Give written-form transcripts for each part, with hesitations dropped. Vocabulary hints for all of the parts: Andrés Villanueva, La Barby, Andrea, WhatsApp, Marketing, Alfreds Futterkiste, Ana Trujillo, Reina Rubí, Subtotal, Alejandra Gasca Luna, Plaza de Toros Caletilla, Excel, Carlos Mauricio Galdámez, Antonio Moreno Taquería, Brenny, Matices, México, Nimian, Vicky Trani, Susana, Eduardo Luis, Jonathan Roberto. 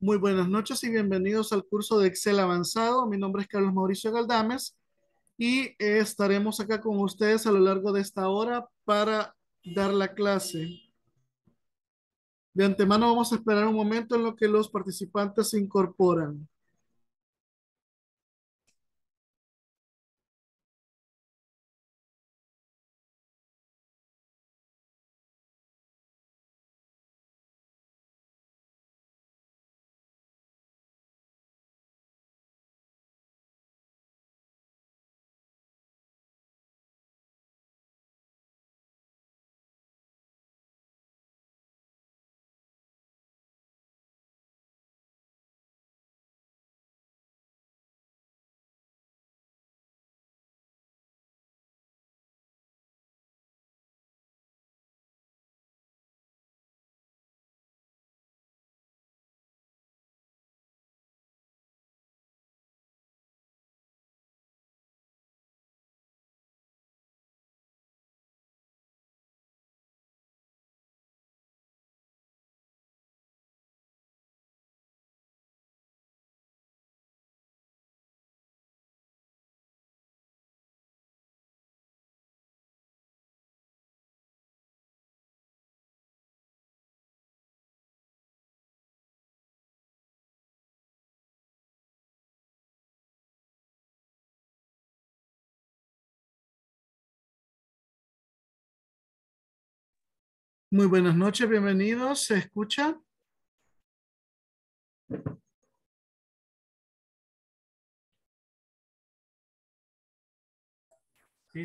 Muy buenas noches y bienvenidos al curso de Excel avanzado. Mi nombre es Carlos Mauricio Galdámez y estaremos acá con ustedes a lo largo de esta hora para dar la clase. De antemano vamos a esperar un momento en lo que los participantes se incorporan. Muy buenas noches, bienvenidos. ¿Se escucha? Sí,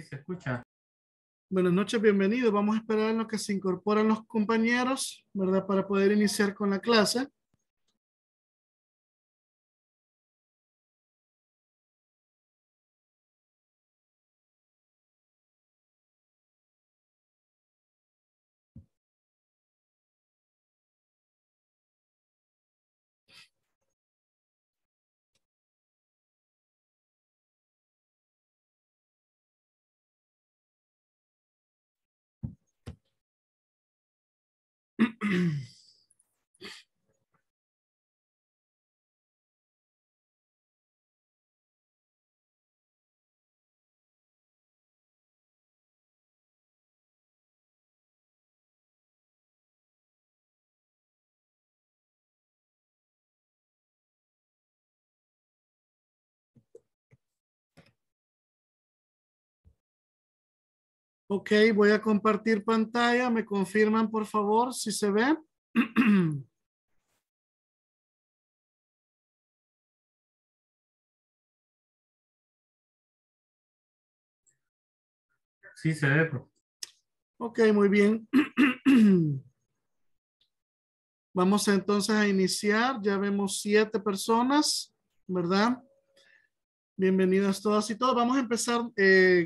se escucha. Buenas noches, bienvenidos. Vamos a esperar en lo que se incorporan los compañeros, ¿verdad? Para poder iniciar con la clase. Ok, voy a compartir pantalla. Me confirman, por favor, si se ve. Sí, se ve. Ok, muy bien. Vamos entonces a iniciar. Ya vemos 7 personas, ¿verdad? Bienvenidas todas y todos. Vamos a empezar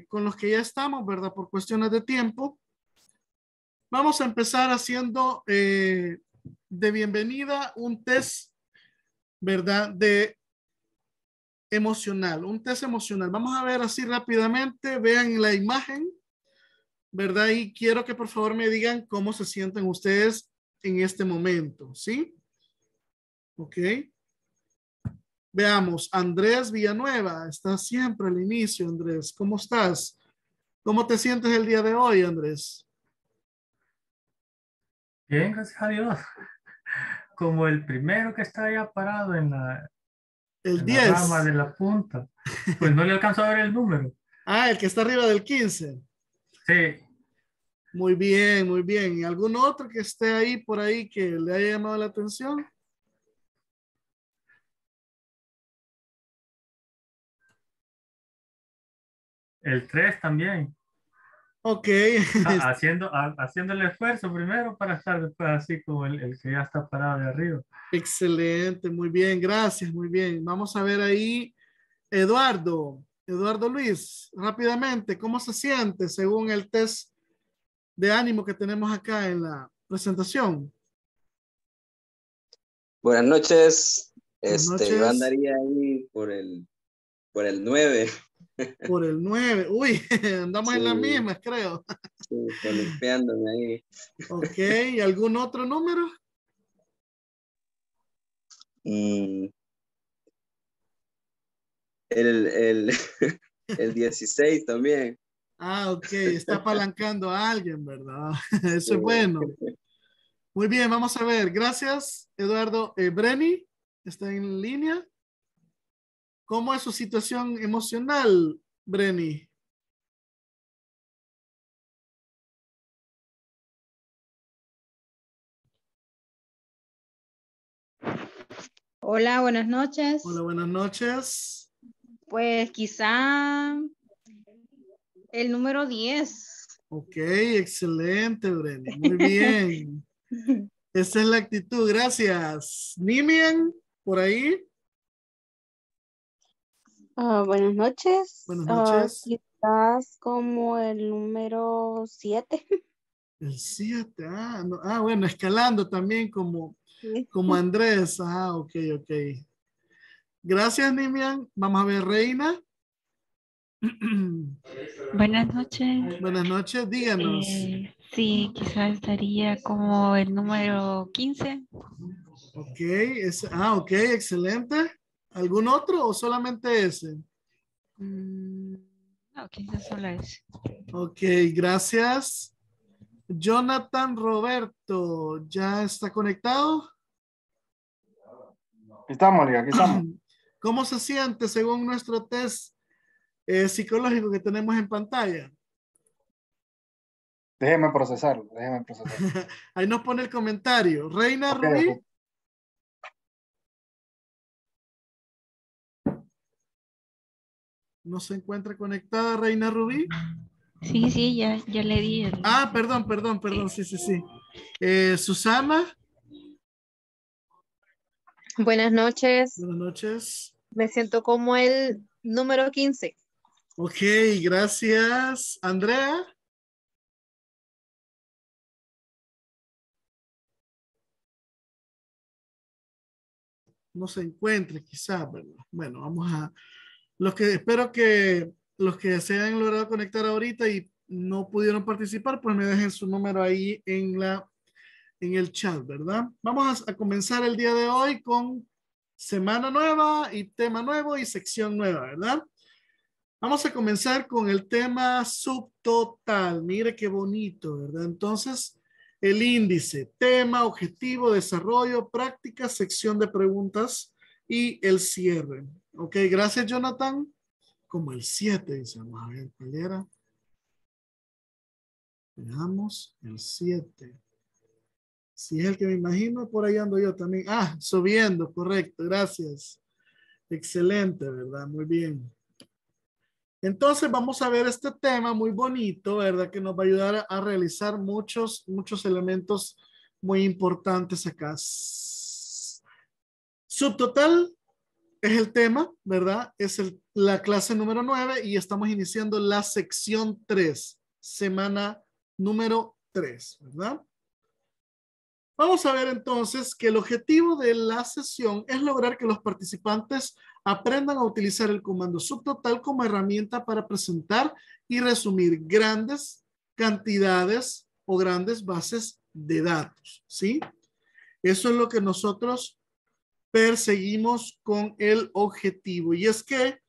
con los que ya estamos, ¿verdad? Por cuestiones de tiempo. Vamos a empezar haciendo de bienvenida un test, ¿verdad? De emocional, un test emocional. Vamos a ver así rápidamente, vean la imagen, ¿verdad? Y quiero que por favor me digan cómo se sienten ustedes en este momento, ¿sí? Ok. Veamos, Andrés Villanueva, está siempre al inicio, Andrés. ¿Cómo estás? ¿Cómo te sientes el día de hoy, Andrés? Bien, gracias a Dios. Como el primero que está allá parado en la rama de la punta. Pues no le alcanzo a ver el número. Ah, el que está arriba del 15. Sí. Muy bien, muy bien. ¿Y algún otro que esté ahí por ahí que le haya llamado la atención? El 3 también. Ok. Haciendo el esfuerzo primero para estar después así como el que ya está parado de arriba. Excelente, muy bien, gracias, muy bien. Vamos a ver ahí, Eduardo Luis, rápidamente, ¿cómo se siente según el test de ánimo que tenemos acá en la presentación? Buenas noches. Yo andaría ahí por el 9. Por el 9, uy, andamos sí, en las mismas, creo. Sí, limpiándome ahí. Ok, ¿y algún otro número? El 16 también. Ah, ok. Está apalancando a alguien, ¿verdad? Eso es bueno. Muy bien, vamos a ver. Gracias, Eduardo. Brenny, ¿está en línea? ¿Cómo es su situación emocional, Brenny? Hola, buenas noches. Hola, buenas noches. Pues quizá el número 10. Ok, excelente, Brenny. Muy bien. Esa es la actitud, gracias. Nimian, por ahí. Buenas noches. Buenas noches. Quizás como el número 7. El 7, no, bueno, escalando también como Andrés. Ok. Gracias, Nimian. Vamos a ver, Reina. Buenas noches. Buenas noches, díganos. Sí, quizás estaría como el número 15. Ok, ok, excelente. ¿Algún otro o solamente ese? No, quizás solo ese. Ok, gracias. Jonathan Roberto, ¿ya está conectado? Aquí estamos. ¿Cómo se siente según nuestro test psicológico que tenemos en pantalla? Déjeme procesarlo. Ahí nos pone el comentario. Reina Rubí. ¿No se encuentra conectada Reina Rubí? Sí, ya le di. Perdón. Sí. Susana. Buenas noches. Buenas noches. Me siento como el número 15. Ok, gracias. Andrea. No se encuentre quizás, ¿verdad? Bueno, vamos a... espero que los que se han logrado conectar ahorita y no pudieron participar, pues me dejen su número ahí en el chat, ¿verdad? Vamos a comenzar el día de hoy con semana nueva y tema nuevo y sección nueva, ¿verdad? Vamos a comenzar con el tema subtotal. Mire qué bonito, ¿verdad? Entonces, el índice, tema, objetivo, desarrollo, práctica, sección de preguntas y el cierre. Ok, gracias, Jonathan. Como el 7, dice. Vamos a ver cuál era. Veamos el 7. Si es el que me imagino, por ahí ando yo también. Subiendo, correcto, gracias. Excelente, ¿verdad? Muy bien. Entonces vamos a ver este tema muy bonito, ¿verdad? Que nos va a ayudar a realizar muchos elementos muy importantes acá. Subtotal es el tema, ¿verdad? Es la clase número 9 y estamos iniciando la sección 3, semana número 3, ¿verdad? Vamos a ver entonces que el objetivo de la sesión es lograr que los participantes aprendan a utilizar el comando subtotal como herramienta para presentar y resumir grandes cantidades o grandes bases de datos, ¿sí? Eso es lo que nosotros perseguimos con el objetivo. Y es que,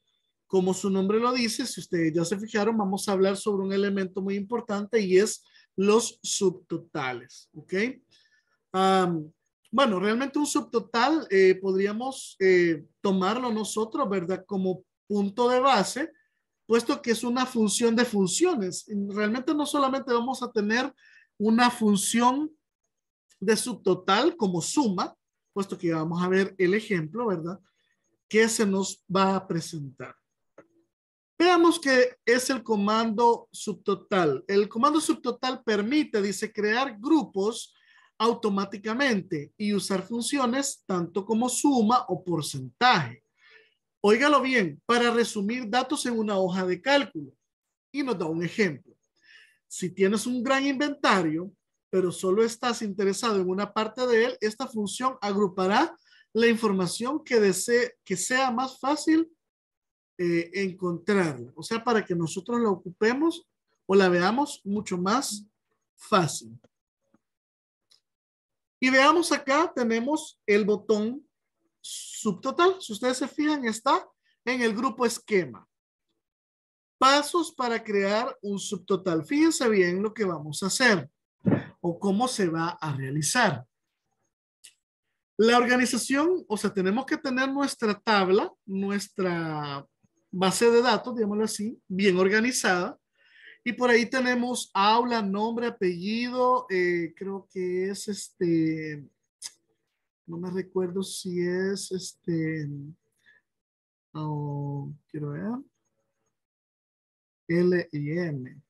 como su nombre lo dice, si ustedes ya se fijaron, vamos a hablar sobre un elemento muy importante y es los subtotales, ¿ok? Bueno, realmente un subtotal podríamos tomarlo nosotros, ¿verdad? Como punto de base, puesto que es una función de funciones. Realmente no solamente vamos a tener una función de subtotal como suma, puesto que vamos a ver el ejemplo, ¿verdad? Que se nos va a presentar. Veamos qué es el comando subtotal. El comando subtotal permite, dice, crear grupos automáticamente y usar funciones tanto como suma o porcentaje. Óigalo bien, para resumir datos en una hoja de cálculo. Y nos da un ejemplo. Si tienes un gran inventario, pero solo estás interesado en una parte de él, esta función agrupará la información que desee que sea más fácil encontrarla. O sea, para que nosotros la ocupemos o la veamos mucho más fácil. Y veamos acá, tenemos el botón Subtotal, si ustedes se fijan, está en el grupo esquema. Pasos para crear un subtotal. Fíjense bien lo que vamos a hacer o cómo se va a realizar. La organización, o sea, tenemos que tener nuestra tabla, nuestra base de datos, digámoslo así, bien organizada. Y por ahí tenemos aula, nombre, apellido, creo que es no me recuerdo si es quiero ver. L y M.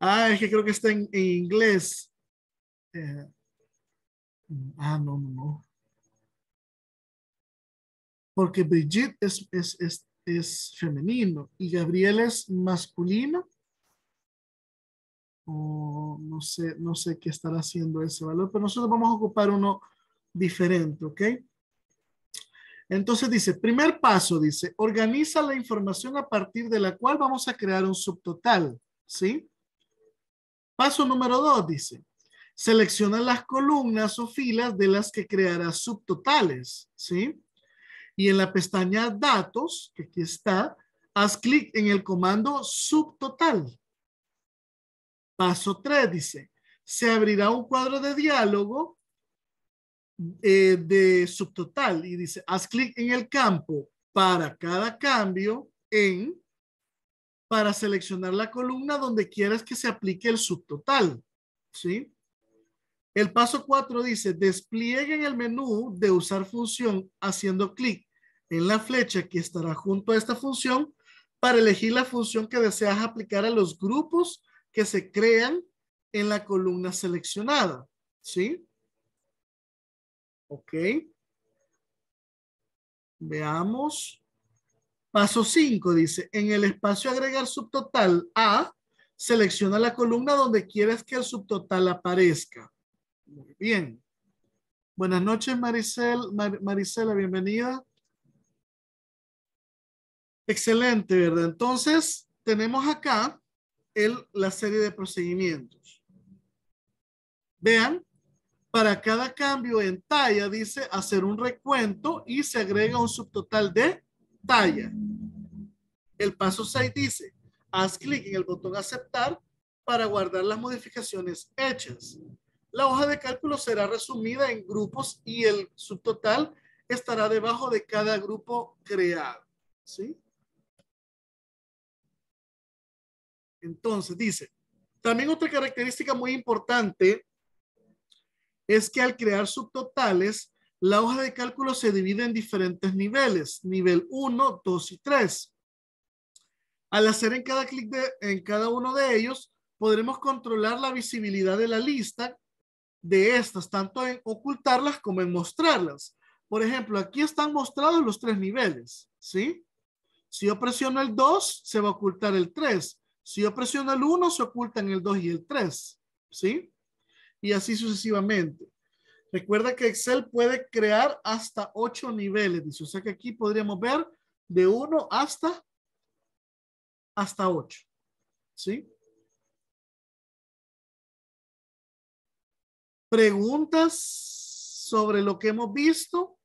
Ah, es que creo que está en inglés. No. Porque Brigitte es femenino y Gabriel es masculino. No sé qué estará haciendo ese valor, pero nosotros vamos a ocupar uno diferente, ¿ok? Entonces dice, primer paso, dice, organiza la información a partir de la cual vamos a crear un subtotal, ¿sí? Paso número 2, dice, selecciona las columnas o filas de las que crearás subtotales, ¿sí? Y en la pestaña datos, que aquí está, haz clic en el comando subtotal. Paso 3, dice, se abrirá un cuadro de diálogo de subtotal y dice, haz clic en el campo para cada cambio para seleccionar la columna donde quieras que se aplique el subtotal, ¿sí? El paso 4 dice, despliegue en el menú de usar función haciendo clic en la flecha que estará junto a esta función para elegir la función que deseas aplicar a los grupos que se crean en la columna seleccionada, ¿sí? Ok. Veamos. Paso 5 dice, en el espacio agregar subtotal A, selecciona la columna donde quieres que el subtotal aparezca. Muy bien. Buenas noches, Maricela, bienvenida. Excelente, ¿verdad? Entonces, tenemos acá la serie de procedimientos. Vean. Para cada cambio en talla, dice hacer un recuento y se agrega un subtotal de talla. El paso 6 dice, haz clic en el botón aceptar para guardar las modificaciones hechas. La hoja de cálculo será resumida en grupos y el subtotal estará debajo de cada grupo creado, ¿sí? Entonces dice, también otra característica muy importante es que al crear subtotales, la hoja de cálculo se divide en diferentes niveles, nivel 1, 2 y 3. Al hacer en cada clic en cada uno de ellos, podremos controlar la visibilidad de la lista de estas, tanto en ocultarlas como en mostrarlas. Por ejemplo, aquí están mostrados los 3 niveles, ¿sí? Si yo presiono el 2, se va a ocultar el 3. Si yo presiono el 1, se ocultan el 2 y el 3, ¿sí? Y así sucesivamente. Recuerda que Excel puede crear hasta 8 niveles. Dice, o sea que aquí podríamos ver de 1 hasta 8. ¿Sí? Preguntas sobre lo que hemos visto.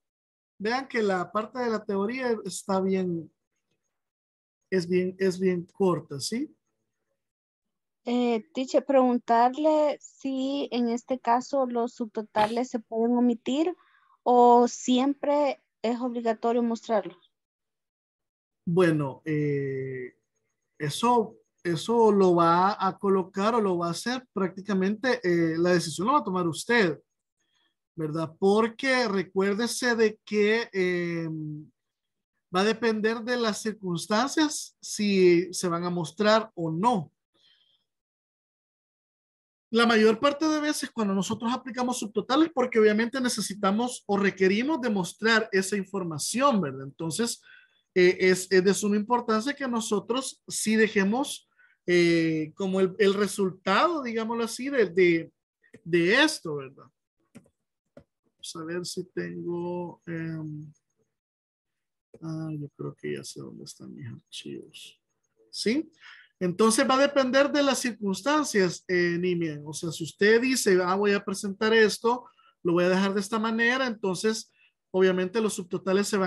Vean que la parte de la teoría está bien. Es bien corta, ¿sí? Teacher, preguntarle si en este caso los subtotales se pueden omitir o siempre es obligatorio mostrarlos. Bueno, eso lo va a colocar o lo va a hacer prácticamente, la decisión la va a tomar usted, ¿verdad? Porque recuérdese de que va a depender de las circunstancias si se van a mostrar o no. La mayor parte de veces cuando nosotros aplicamos subtotales porque obviamente necesitamos o requerimos demostrar esa información, ¿verdad? Entonces, es de suma importancia que nosotros sí dejemos como el resultado, digámoslo así, de esto, ¿verdad? Vamos a ver si tengo... yo creo que ya sé dónde están mis archivos. ¿Sí? Entonces va a depender de las circunstancias, Nimian. O sea, si usted dice, voy a presentar esto, lo voy a dejar de esta manera, entonces obviamente los subtotales se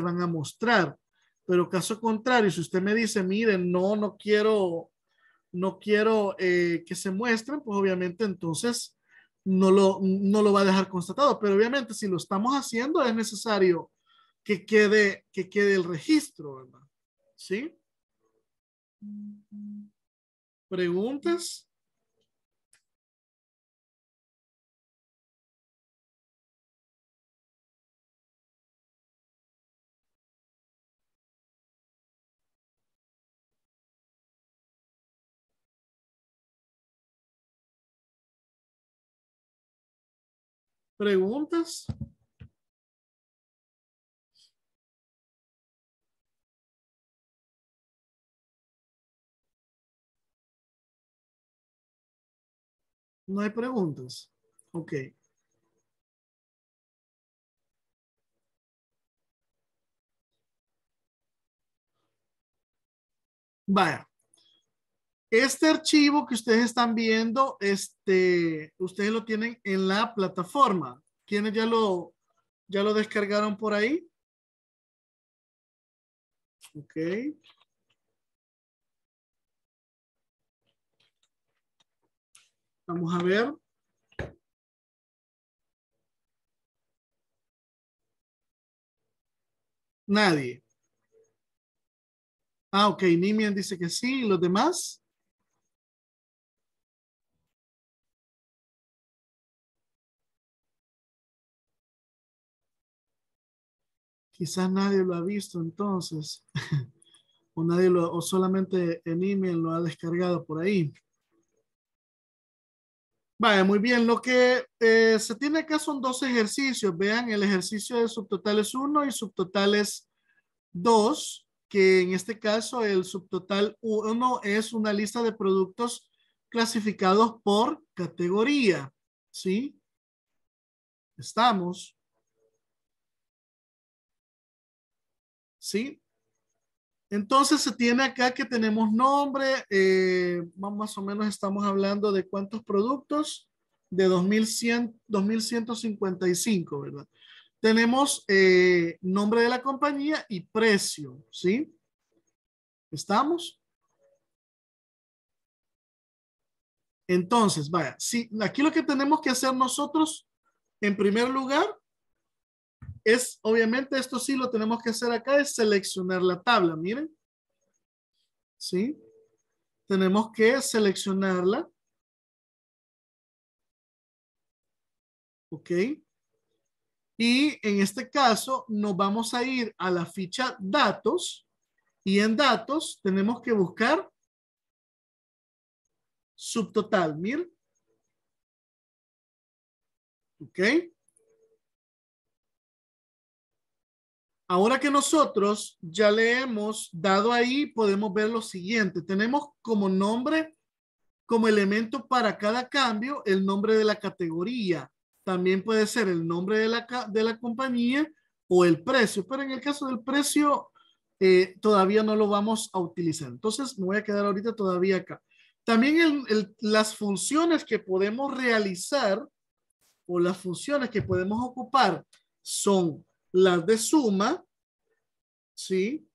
van a mostrar. Pero caso contrario, si usted me dice, miren, no quiero que se muestren, pues obviamente entonces no lo va a dejar constatado. Pero obviamente si lo estamos haciendo es necesario que quede el registro, ¿verdad? ¿Sí? ¿Preguntas? ¿Preguntas? No hay preguntas. Ok. Vaya. Este archivo que ustedes están viendo, ustedes lo tienen en la plataforma. ¿Quiénes ya lo descargaron por ahí? Ok. Vamos a ver. Nadie. Ah, ok. Nimian dice que sí. ¿Y los demás? Quizás nadie lo ha visto entonces. O solamente Nimian lo ha descargado por ahí. Vaya, muy bien. Lo que se tiene acá son dos ejercicios. Vean el ejercicio de subtotales 1 y subtotales 2, que en este caso el subtotal 1 es una lista de productos clasificados por categoría. ¿Sí? ¿Estamos? ¿Sí? Entonces se tiene acá que tenemos nombre, más o menos estamos hablando de cuántos productos, de 2155, ¿verdad? Tenemos nombre de la compañía y precio, ¿sí? ¿Estamos? Entonces, vaya, sí, aquí lo que tenemos que hacer nosotros, en primer lugar, es, obviamente, esto sí lo tenemos que hacer acá, es seleccionar la tabla, miren. ¿Sí? Tenemos que seleccionarla. Ok. Y en este caso nos vamos a ir a la ficha datos y en datos tenemos que buscar subtotal, miren. Ok. Ahora que nosotros ya le hemos dado ahí, podemos ver lo siguiente. Tenemos como nombre, como elemento para cada cambio, el nombre de la categoría. También puede ser el nombre de la compañía o el precio. Pero en el caso del precio, todavía no lo vamos a utilizar. Entonces, me voy a quedar ahorita todavía acá. También las funciones que podemos realizar o las funciones que podemos ocupar son las de suma, ¿sí?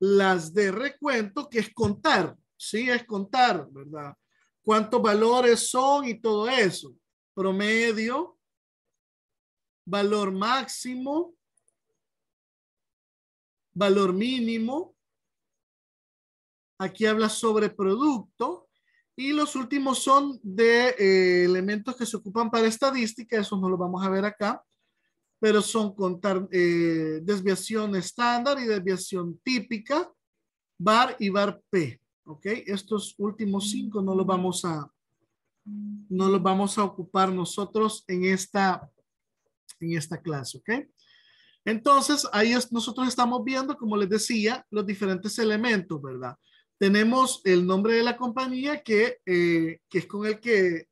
Las de recuento, que es contar, ¿sí? Es contar, ¿verdad? Cuántos valores son y todo eso. Promedio, valor máximo, valor mínimo. Aquí habla sobre producto. Y los últimos son de elementos que se ocupan para estadística. Esos no los vamos a ver acá. Pero son contar desviación estándar y desviación típica, VAR y VAR-P. ¿Ok? Estos últimos 5 no los vamos a ocupar nosotros en esta clase. ¿Ok? Entonces, ahí nosotros estamos viendo, como les decía, los diferentes elementos, ¿verdad? Tenemos el nombre de la compañía que es con el que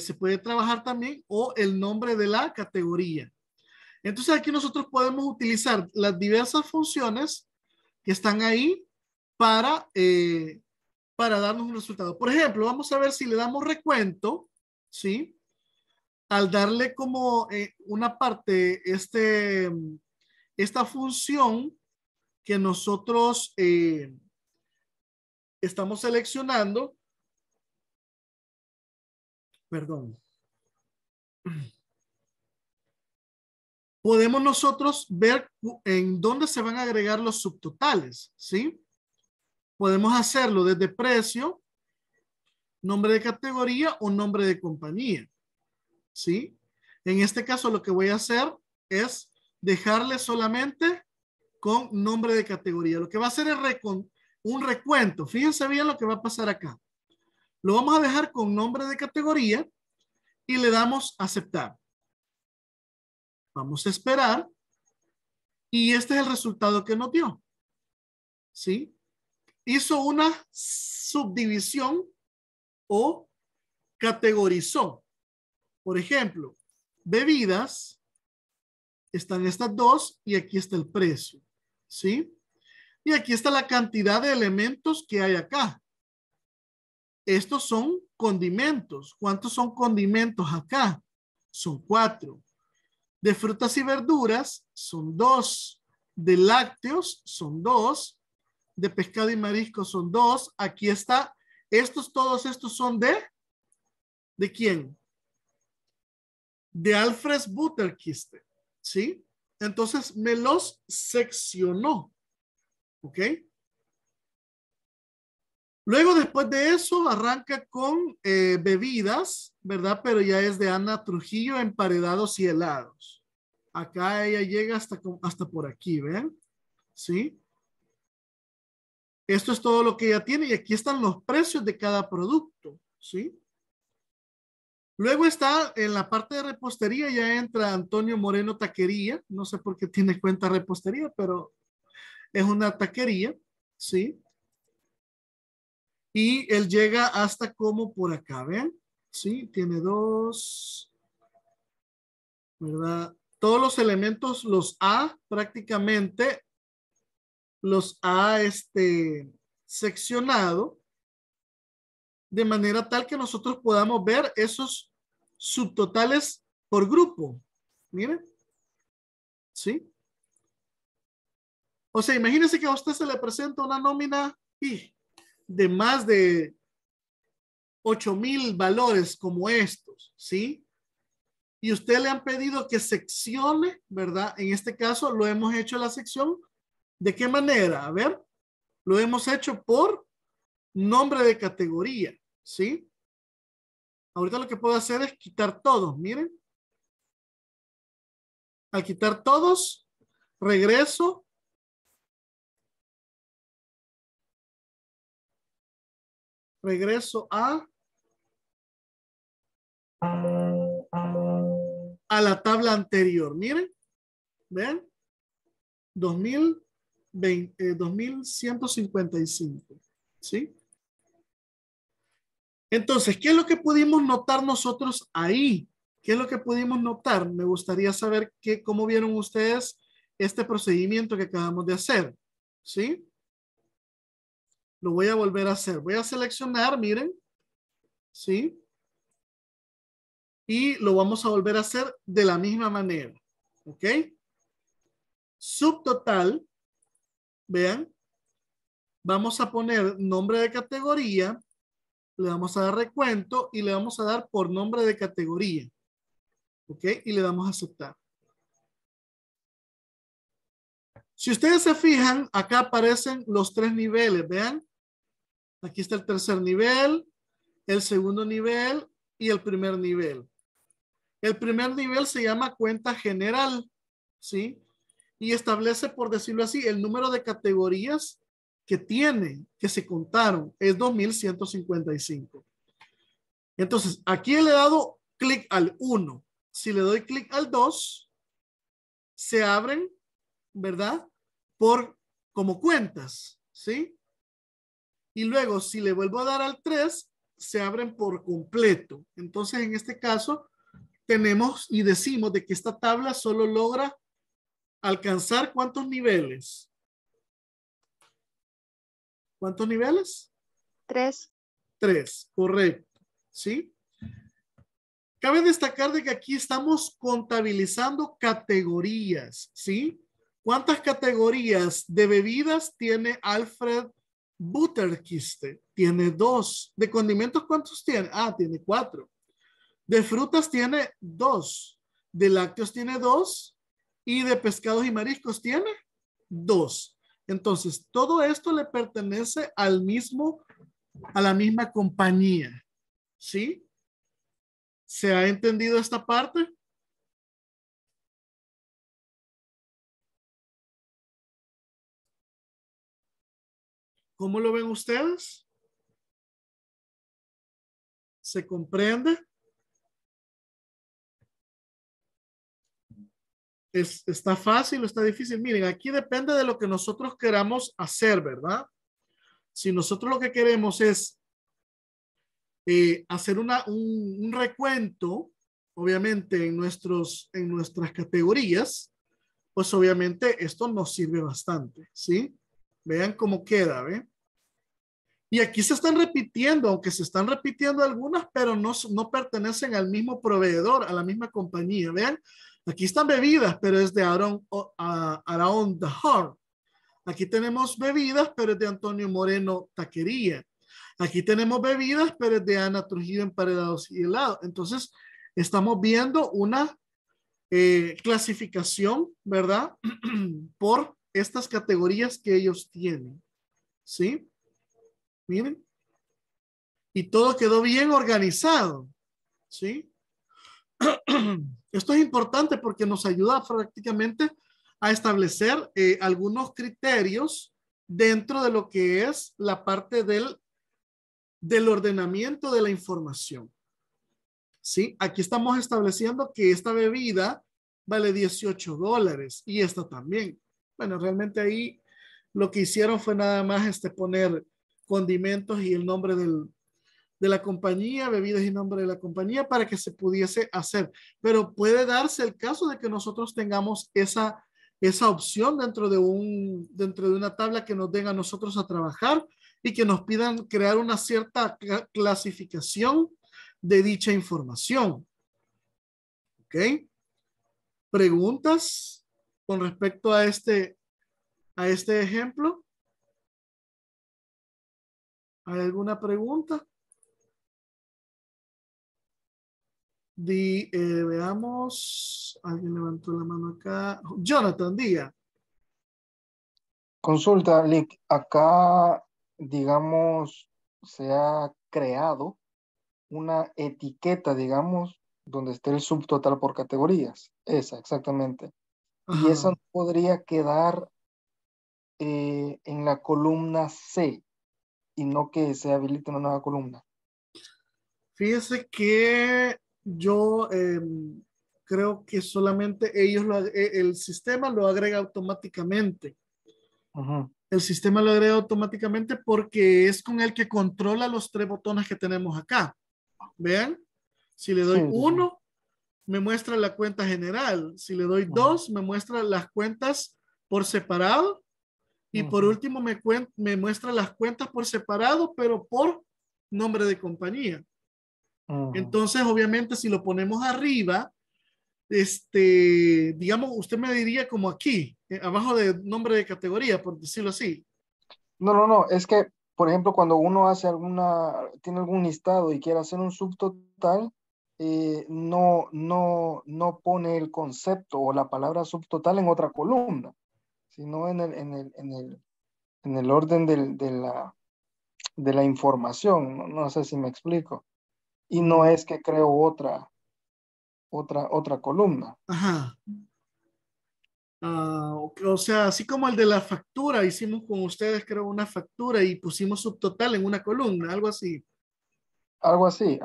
se puede trabajar también, o el nombre de la categoría. Entonces aquí nosotros podemos utilizar las diversas funciones que están ahí para darnos un resultado. Por ejemplo, vamos a ver si le damos recuento, ¿sí? al darle como una parte esta función que nosotros estamos seleccionando, perdón, podemos nosotros ver en dónde se van a agregar los subtotales, ¿sí? Podemos hacerlo desde precio, nombre de categoría o nombre de compañía, ¿sí? En este caso lo que voy a hacer es dejarle solamente con nombre de categoría. Lo que va a hacer es un recuento. Fíjense bien lo que va a pasar acá. Lo vamos a dejar con nombre de categoría y le damos aceptar. Vamos a esperar. Y este es el resultado que nos dio. ¿Sí? Hizo una subdivisión o categorizó. Por ejemplo, bebidas. Están estas dos y aquí está el precio. ¿Sí? Y aquí está la cantidad de elementos que hay acá. Estos son condimentos. ¿Cuántos son condimentos acá? Son 4. De frutas y verduras son 2. De lácteos son 2. De pescado y marisco son 2. Aquí está. Todos estos son ¿de quién? De Alfreds Futterkiste. ¿Sí? Entonces me los seccionó. ¿Ok? Luego después de eso arranca con bebidas, ¿verdad? Pero ya es de Ana Trujillo, emparedados y helados. Acá ella llega hasta por aquí, ¿ven? ¿Sí? Esto es todo lo que ella tiene y aquí están los precios de cada producto, ¿sí? Luego está en la parte de repostería, ya entra Antonio Moreno Taquería. No sé por qué tiene cuenta repostería, pero es una taquería, ¿sí? Y él llega hasta como por acá, ¿ven? Sí, tiene 2, ¿verdad? Todos los elementos, los ha prácticamente, los ha seccionado de manera tal que nosotros podamos ver esos subtotales por grupo. Miren. ¿Sí? O sea, imagínense que a usted se le presenta una nómina y de más de 8,000 valores como estos, ¿sí? Y usted le han pedido que seccione, ¿verdad? En este caso lo hemos hecho la sección. ¿De qué manera? A ver, lo hemos hecho por nombre de categoría, ¿sí? Ahorita lo que puedo hacer es quitar todos, miren. Al quitar todos, regreso. Regreso a la tabla anterior. Miren, vean, 2155, ¿sí? Entonces, ¿qué es lo que pudimos notar nosotros ahí? ¿Qué es lo que pudimos notar? Me gustaría saber cómo vieron ustedes este procedimiento que acabamos de hacer, ¿sí? Lo voy a volver a hacer. Voy a seleccionar, miren. ¿Sí? Y lo vamos a volver a hacer de la misma manera. ¿Ok? Subtotal. Vean. Vamos a poner nombre de categoría. Le vamos a dar recuento y le vamos a dar por nombre de categoría. ¿Ok? Y le damos a aceptar. Si ustedes se fijan, acá aparecen los 3 niveles. Vean. Aquí está el tercer nivel, el segundo nivel y el primer nivel. El primer nivel se llama cuenta general, ¿sí? Y establece, por decirlo así, el número de categorías que tiene, que se contaron. Es 2155. Entonces, aquí le he dado clic al 1. Si le doy clic al 2, se abren, ¿verdad? Como cuentas, ¿sí? Y luego, si le vuelvo a dar al 3, se abren por completo. Entonces, en este caso, tenemos y decimos de que esta tabla solo logra alcanzar ¿cuántos niveles? ¿Cuántos niveles? 3. 3, correcto, ¿sí? Cabe destacar de que aquí estamos contabilizando categorías, ¿sí? ¿Cuántas categorías de bebidas tiene Alfreds Futterkiste? Tiene 2. ¿De condimentos cuántos tiene? Ah, tiene 4. De frutas tiene 2. De lácteos tiene 2. Y de pescados y mariscos tiene 2. Entonces, todo esto le pertenece al mismo, a la misma compañía, ¿sí? ¿Se ha entendido esta parte? ¿Cómo lo ven ustedes? ¿Se comprende? ¿Está fácil o está difícil? Miren, aquí depende de lo que nosotros queramos hacer, ¿verdad? Si nosotros lo que queremos es hacer un recuento, obviamente, en nuestras categorías, pues obviamente esto nos sirve bastante, ¿sí? Vean cómo queda, ¿ve? Y aquí se están repitiendo, aunque se están repitiendo algunas, pero no pertenecen al mismo proveedor, a la misma compañía. Vean, aquí están bebidas, pero es de Around the Horn. Aquí tenemos bebidas, pero es de Antonio Moreno Taquería. Aquí tenemos bebidas, pero es de Ana Trujillo Emparedados y Helado. Entonces, estamos viendo una clasificación, ¿verdad? Por estas categorías que ellos tienen. ¿Sí? Miren. Y todo quedó bien organizado. ¿Sí? Esto es importante porque nos ayuda prácticamente a establecer algunos criterios dentro de lo que es la parte del ordenamiento de la información. ¿Sí? Aquí estamos estableciendo que esta bebida vale $18 y esta también. Bueno, realmente ahí lo que hicieron fue nada más poner condimentos y el nombre de la compañía, bebidas y nombre de la compañía para que se pudiese hacer. Pero puede darse el caso de que nosotros tengamos esa opción dentro de una tabla que nos den a nosotros a trabajar y que nos pidan crear una cierta clasificación de dicha información. ¿Ok? ¿Preguntas con respecto a este ejemplo? ¿Hay alguna pregunta? Veamos, alguien levantó la mano acá. Jonathan, diga. Consulta, Lick, acá, digamos, se ha creado una etiqueta, digamos, donde esté el subtotal por categorías. Esa, exactamente. Ajá. Y esa no podría quedar en la columna C y no que se habilite una nueva columna. Fíjese que yo creo que solamente el sistema lo agrega automáticamente. Ajá. El sistema lo agrega automáticamente porque es con el que controla los 3 botones que tenemos acá. Vean, si le doy 1... Sí. Me muestra la cuenta general. Si le doy 2, me muestra las cuentas por separado. Y por último me muestra las cuentas por separado, pero por nombre de compañía. Entonces, obviamente, si lo ponemos arriba, digamos, usted me diría como aquí, abajo de nombre de categoría, por decirlo así. No. Es que, por ejemplo, cuando uno hace tiene algún listado y quiere hacer un subtotal, no pone el concepto o la palabra subtotal en otra columna, sino en el orden de la información. No sé si me explico. Y no es que creo otra columna. Ajá. O sea, así como el de la factura, hicimos con ustedes, creo, una factura y pusimos subtotal en una columna, algo así. Algo así.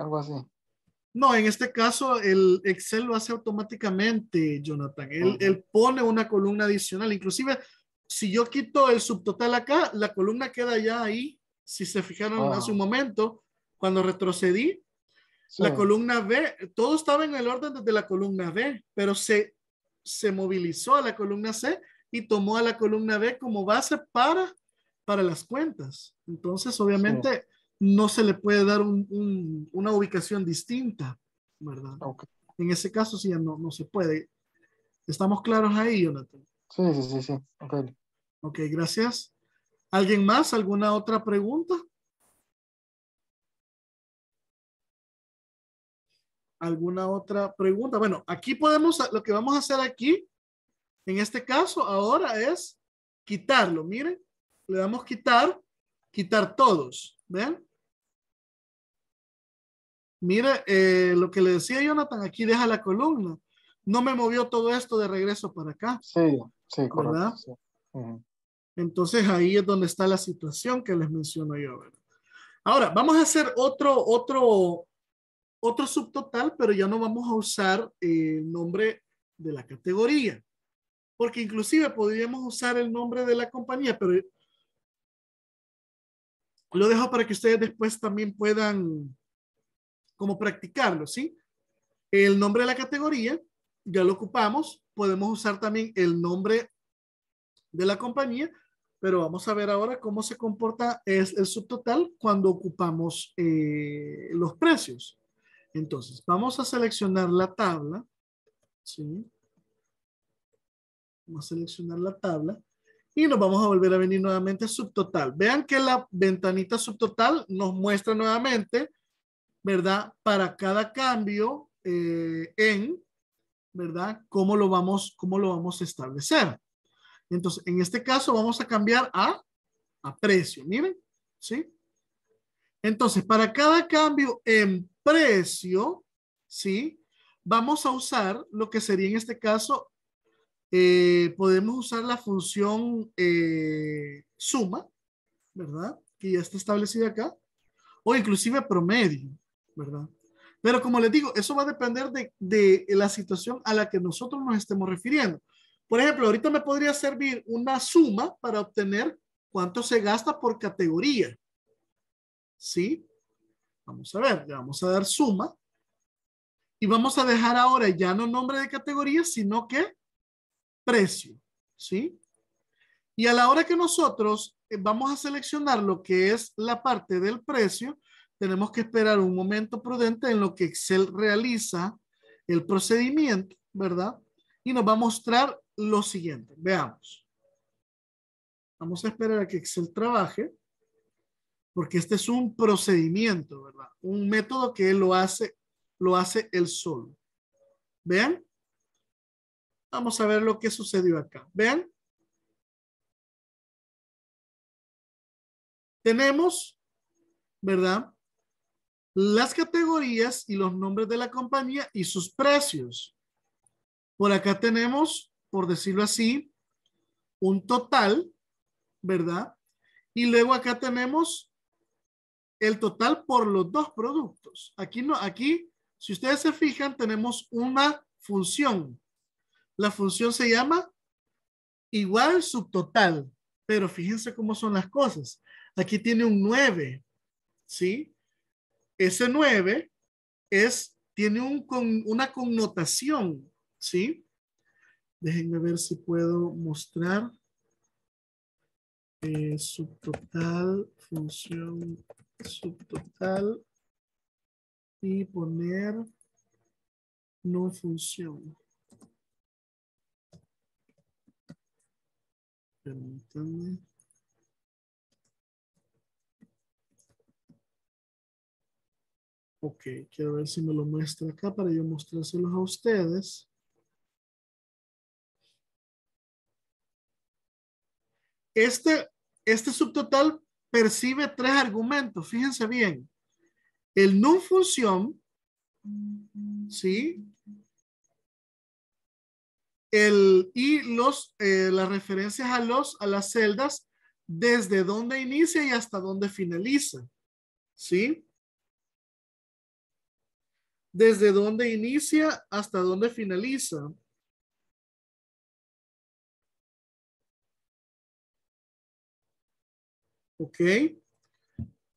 No, en este caso el Excel lo hace automáticamente, Jonathan. Él pone una columna adicional. Inclusive, si yo quito el subtotal acá, la columna queda ya ahí. Si se fijaron hace un momento, cuando retrocedí, la columna B, todo estaba en el orden desde la columna B, pero se movilizó a la columna C y tomó a la columna B como base para las cuentas. Entonces, obviamente... No se le puede dar una ubicación distinta. ¿verdad? Okay. En ese caso sí, no se puede. ¿Estamos claros ahí, Jonathan? Sí. Ok, gracias. ¿Alguien más? ¿Alguna otra pregunta? ¿Alguna otra pregunta? Bueno, aquí podemos, lo que vamos a hacer aquí, en este caso ahora es quitarlo. Miren, le damos quitar todos. ¿Vean? Mire, lo que le decía Jonathan, aquí deja la columna. No me movió todo esto de regreso para acá. Sí, correcto. Sí. Uh-huh. Entonces ahí es donde está la situación que les menciono yo, ¿verdad? Ahora, vamos a hacer otro subtotal, pero ya no vamos a usar el nombre de la categoría, porque inclusive podríamos usar el nombre de la compañía, pero lo dejo para que ustedes después también puedan como practicarlo, ¿sí? El nombre de la categoría ya lo ocupamos, podemos usar también el nombre de la compañía, pero vamos a ver ahora cómo se comporta el subtotal cuando ocupamos los precios. Entonces, vamos a seleccionar la tabla, ¿sí? Vamos a seleccionar la tabla y nos vamos a volver a venir nuevamente a subtotal. Vean que la ventanita subtotal nos muestra nuevamente, ¿verdad? Para cada cambio ¿verdad? ¿Cómo lo vamos a establecer? Entonces, en este caso vamos a cambiar a precio, miren, ¿sí? Entonces, para cada cambio en precio, ¿sí? Vamos a usar lo que sería en este caso, podemos usar la función suma, ¿verdad? Que ya está establecida acá, o inclusive promedio, ¿verdad? Pero como les digo, eso va a depender de la situación a la que nosotros nos estemos refiriendo. Por ejemplo, ahorita me podría servir una suma para obtener cuánto se gasta por categoría. ¿Sí? Vamos a ver, le vamos a dar suma. Y vamos a dejar ahora ya no nombre de categoría, sino que precio. ¿Sí? Y a la hora que nosotros vamos a seleccionar lo que es la parte del precio, tenemos que esperar un momento prudente en lo que Excel realiza el procedimiento, ¿verdad? Y nos va a mostrar lo siguiente. Veamos. Vamos a esperar a que Excel trabaje, porque este es un procedimiento, ¿verdad? Un método que él lo hace él solo. ¿Vean? Vamos a ver lo que sucedió acá. ¿Vean? Tenemos, ¿verdad?, las categorías y los nombres de la compañía y sus precios. Por acá tenemos, por decirlo así, un total, ¿verdad? Y luego acá tenemos el total por los dos productos. Aquí, si ustedes se fijan, tenemos una función. La función se llama igual subtotal, pero fíjense cómo son las cosas. Aquí tiene un 9, ¿sí? Ese 9 tiene una connotación, ¿sí? Déjenme ver si puedo mostrar. Subtotal, función subtotal y poner no función. Permítanme. Ok, quiero ver si me lo muestra acá para yo mostrárselos a ustedes. Este subtotal percibe tres argumentos. Fíjense bien. El no función. ¿Sí? Las referencias a las celdas desde donde inicia y hasta donde finaliza. ¿Sí? Desde donde inicia hasta donde finaliza. Ok.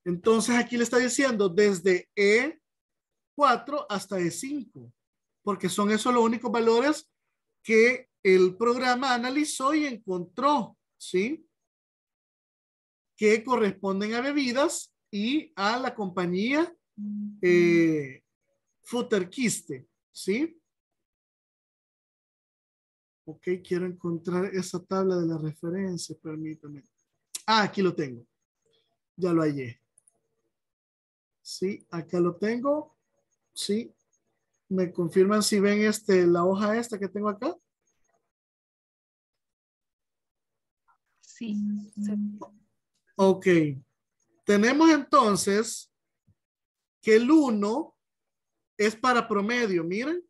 Entonces aquí le está diciendo desde E4 hasta E5. Porque son esos los únicos valores que el programa analizó y encontró. ¿Sí? Que corresponden a bebidas y a la compañía Futterkiste, ¿sí? Ok, quiero encontrar esa tabla de la referencia, permítame. Ah, aquí lo tengo. Ya lo hallé. Sí, acá lo tengo. Sí. ¿Me confirman si ven la hoja esta que tengo acá? Sí. Ok. Tenemos entonces que el 1 es para promedio, miren.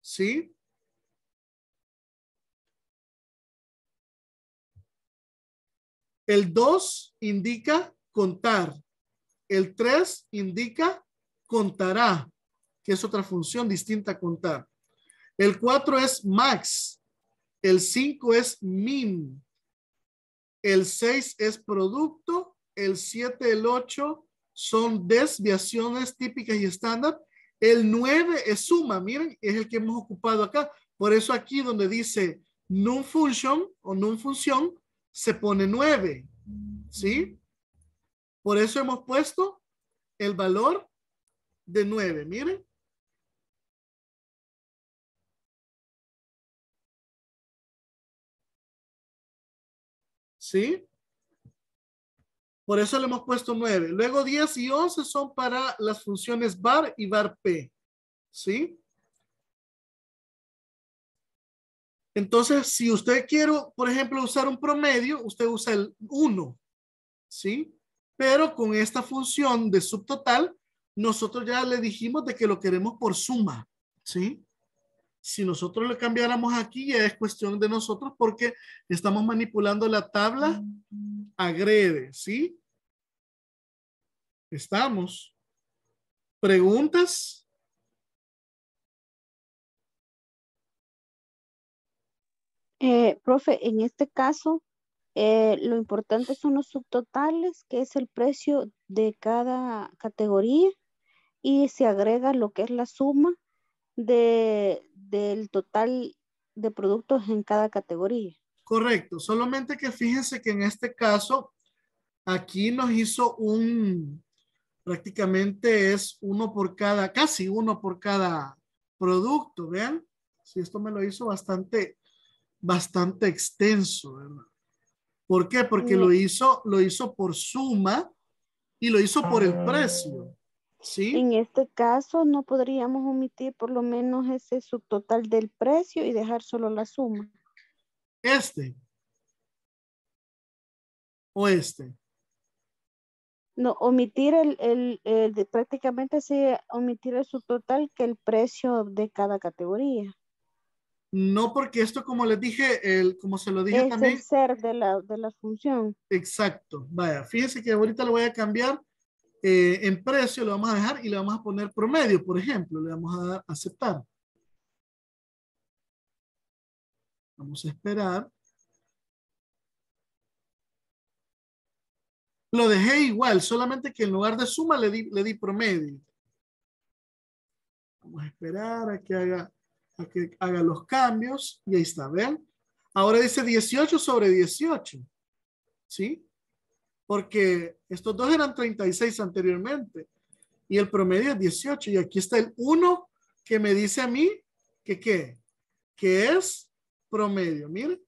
¿Sí? El 2 indica contar. El 3 indica contará, que es otra función distinta a contar. El 4 es max. El 5 es min. El 6 es producto. El 7, el 8 son desviaciones típicas y estándar. El 9 es suma. Miren, es el que hemos ocupado acá. Por eso aquí donde dice num function o num función, se pone 9. ¿Sí? Por eso hemos puesto el valor de 9. Miren. ¿Sí? Por eso le hemos puesto 9. Luego 10 y 11 son para las funciones var y varp. ¿Sí? Entonces, si usted quiere, por ejemplo, usar un promedio, usted usa el 1. ¿Sí? Pero con esta función de subtotal, nosotros ya le dijimos de que lo queremos por suma. ¿Sí? Si nosotros lo cambiáramos aquí, ya es cuestión de nosotros porque estamos manipulando la tabla agrede, ¿sí? Estamos. ¿Preguntas? Profe, en este caso, lo importante son los subtotales, que es el precio de cada categoría, y se agrega lo que es la suma del total de productos en cada categoría. Correcto, solamente que fíjense que en este caso aquí nos hizo prácticamente es uno por cada, casi uno por cada producto, vean, si esto me lo hizo bastante extenso, ¿verdad? ¿Por qué? Porque lo hizo por suma y lo hizo por el precio. ¿Sí? En este caso no podríamos omitir por lo menos ese subtotal del precio y dejar solo la suma. No, omitir prácticamente sería omitir el subtotal que el precio de cada categoría. No, porque esto, como les dije, como se lo dije también. Es el ser de la función. Exacto. Vaya, fíjense que ahorita lo voy a cambiar. En precio lo vamos a dejar y le vamos a poner promedio, por ejemplo. Le vamos a dar aceptar. Vamos a esperar. Lo dejé igual, solamente que en lugar de suma le di promedio. Vamos a esperar a que haga los cambios. Y ahí está, vean. Ahora dice 18 sobre 18. ¿Sí? Porque estos dos eran 36 anteriormente y el promedio es 18 y aquí está el 1 que me dice a mí que es promedio, miren,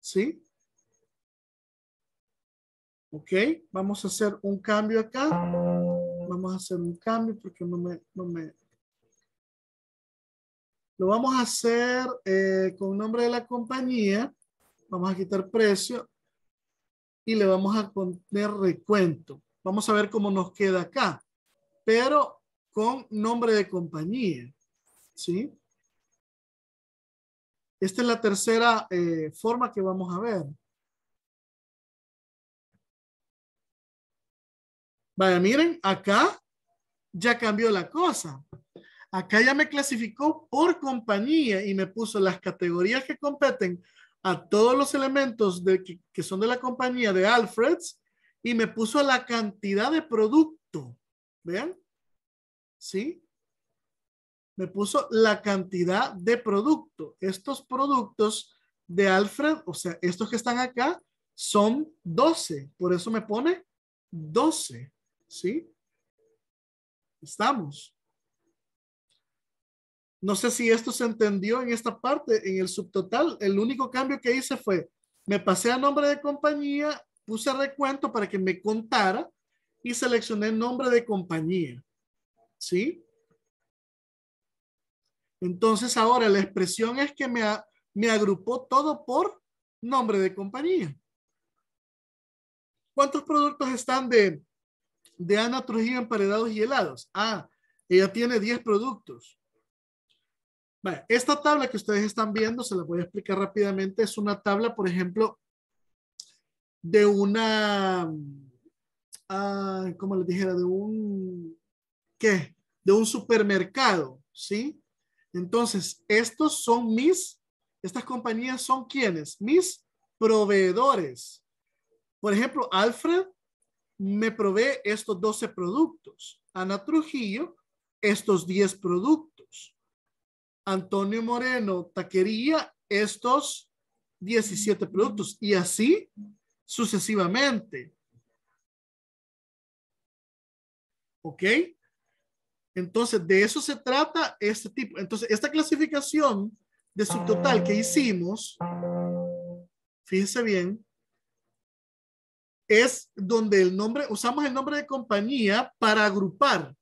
¿sí? Ok, vamos a hacer un cambio acá, vamos a hacer un cambio porque lo vamos a hacer con nombre de la compañía, vamos a quitar precio. Y le vamos a poner recuento. Vamos a ver cómo nos queda acá. Pero con nombre de compañía. ¿Sí? Esta es la tercera forma que vamos a ver. Vaya, miren, acá ya cambió la cosa. Acá ya me clasificó por compañía y me puso las categorías que competen a todos los elementos que son de la compañía de Alfreds y me puso la cantidad de producto. ¿Vean? ¿Sí? Me puso la cantidad de producto. Estos productos de Alfred, o sea, estos que están acá, son 12. Por eso me pone 12. ¿Sí? Estamos. No sé si esto se entendió en esta parte, en el subtotal. El único cambio que hice fue, me pasé a nombre de compañía, puse recuento para que me contara y seleccioné nombre de compañía. ¿Sí? Entonces ahora la expresión es que me agrupó todo por nombre de compañía. ¿Cuántos productos están de Ana Trujillo emparedados y helados? Ah, ella tiene 10 productos. Vale, esta tabla que ustedes están viendo, se la voy a explicar rápidamente, es una tabla, por ejemplo, de una, ¿cómo les dijera? De un, ¿qué? De un supermercado, ¿sí? Entonces, estos son estas compañías son ¿quiénes? Mis proveedores. Por ejemplo, Alfred me provee estos 12 productos. Ana Trujillo, estos 10 productos. Antonio Moreno Taquería, estos 17 productos. Y así sucesivamente. ¿Ok? Entonces, de eso se trata este tipo. Entonces, esta clasificación de subtotal que hicimos, fíjense bien, es donde usamos el nombre de compañía para agrupar.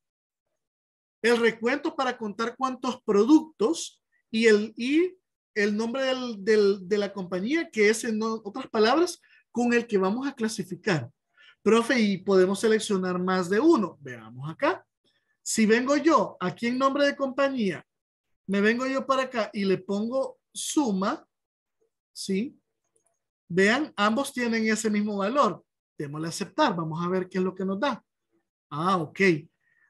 El recuento para contar cuántos productos y el nombre de la compañía, que es, en otras palabras, con el que vamos a clasificar. Profe, y podemos seleccionar más de uno. Veamos acá. Si vengo yo aquí en nombre de compañía, me vengo yo para acá y le pongo suma, ¿sí? Vean, ambos tienen ese mismo valor. Démosle a aceptar. Vamos a ver qué es lo que nos da. Ah, ok.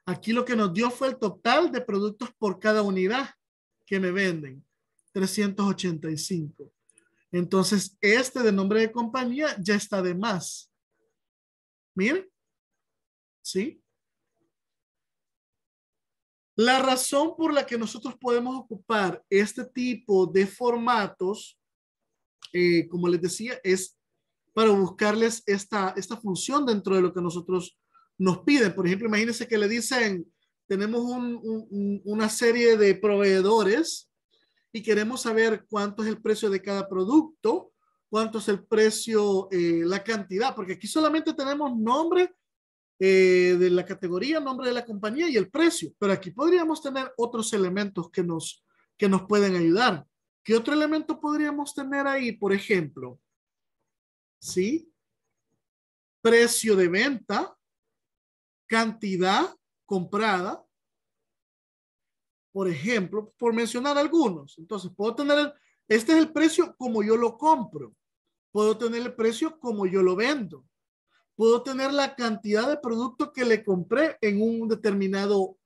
Aquí lo que nos dio fue el total de productos por cada unidad que me venden. 385. Entonces, este de nombre de compañía ya está de más. Miren. ¿Sí? La razón por la que nosotros podemos ocupar este tipo de formatos, como les decía, es para buscarles esta función dentro de lo que nosotros nos piden. Por ejemplo, imagínense que le dicen, tenemos una serie de proveedores y queremos saber cuánto es el precio de cada producto, cuánto es el precio, la cantidad, porque aquí solamente tenemos nombre de la categoría, nombre de la compañía y el precio, pero aquí podríamos tener otros elementos que nos pueden ayudar. ¿Qué otro elemento podríamos tener ahí? Por ejemplo, ¿sí? Precio de venta, cantidad comprada, por ejemplo, por mencionar algunos. Entonces, puedo tener, este es el precio como yo lo compro. Puedo tener el precio como yo lo vendo. Puedo tener la cantidad de producto que le compré en un determinado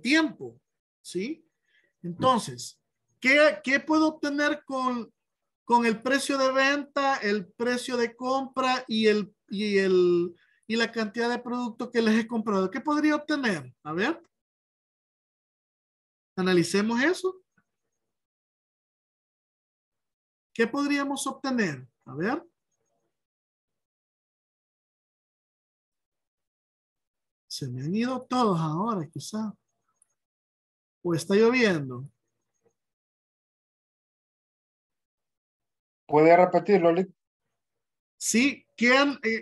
tiempo, ¿sí? Entonces, ¿qué puedo obtener con el precio de venta, el precio de compra y la cantidad de producto que les he comprado? ¿Qué podría obtener? A ver. Analicemos eso. ¿Qué podríamos obtener? A ver. Se me han ido todos ahora, quizá. O está lloviendo. ¿Puede repetirlo, Lolita? Sí,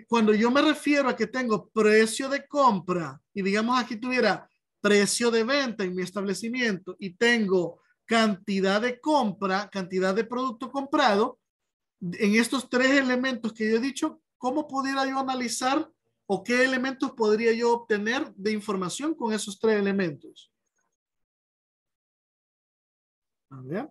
cuando yo me refiero a que tengo precio de compra y digamos aquí tuviera precio de venta en mi establecimiento y tengo cantidad de compra, cantidad de producto comprado, en estos tres elementos que yo he dicho, ¿cómo pudiera yo analizar o qué elementos podría yo obtener de información con esos tres elementos? A ver.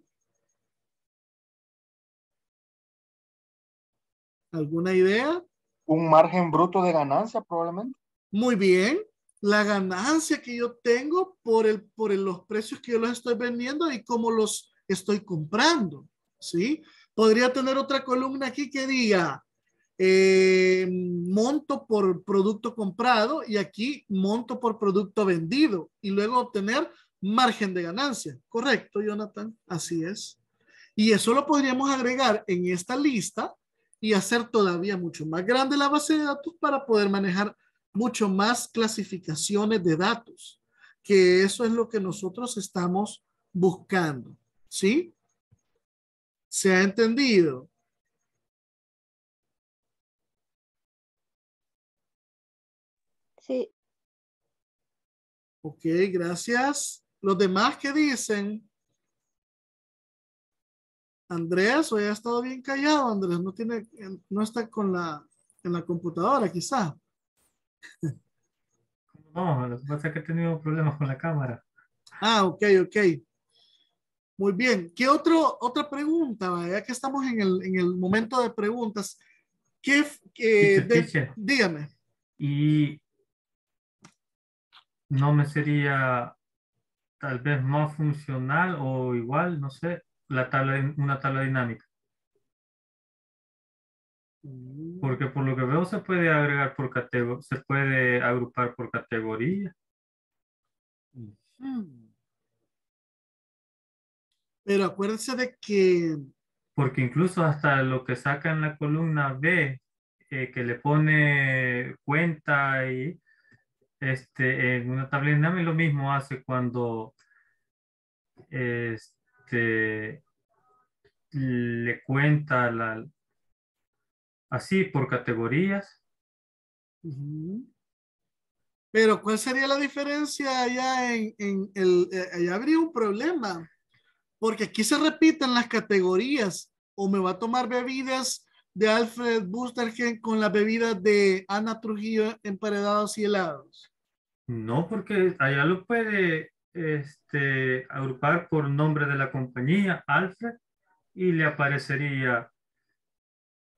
¿Alguna idea? Un margen bruto de ganancia probablemente. Muy bien. La ganancia que yo tengo por los precios que yo los estoy vendiendo y cómo los estoy comprando. ¿Sí? Podría tener otra columna aquí que diga monto por producto comprado y aquí monto por producto vendido y luego obtener margen de ganancia. Correcto, Jonathan. Así es. Y eso lo podríamos agregar en esta lista y hacer todavía mucho más grande la base de datos para poder manejar mucho más clasificaciones de datos, que eso es lo que nosotros estamos buscando. ¿Sí? ¿Se ha entendido? Sí. Ok, gracias. ¿Los demás qué dicen? Andrés, hoy ha estado bien callado, Andrés. No tiene, no está con en la computadora, quizás. No, lo que pasa es que he tenido problemas con la cámara. Ah, ok, ok. Muy bien. ¿Qué otra pregunta? Ya que estamos en el momento de preguntas. Dígame. Y no me sería tal vez más funcional o igual, no sé, una tabla dinámica. Porque por lo que veo se puede agregar por categoría, se puede agrupar por categoría. Pero acuérdense de que... Porque incluso hasta lo que saca en la columna B, que le pone cuenta y... en una tabla dinámica lo mismo hace cuando le cuenta así por categorías. Pero ¿cuál sería la diferencia allá allá habría un problema? Porque aquí se repiten las categorías. O me va a tomar bebidas de Alfred Bustergen con las bebidas de Ana Trujillo, emparedados y helados. No, porque allá lo puede agrupar por nombre de la compañía, Alfred, y le aparecería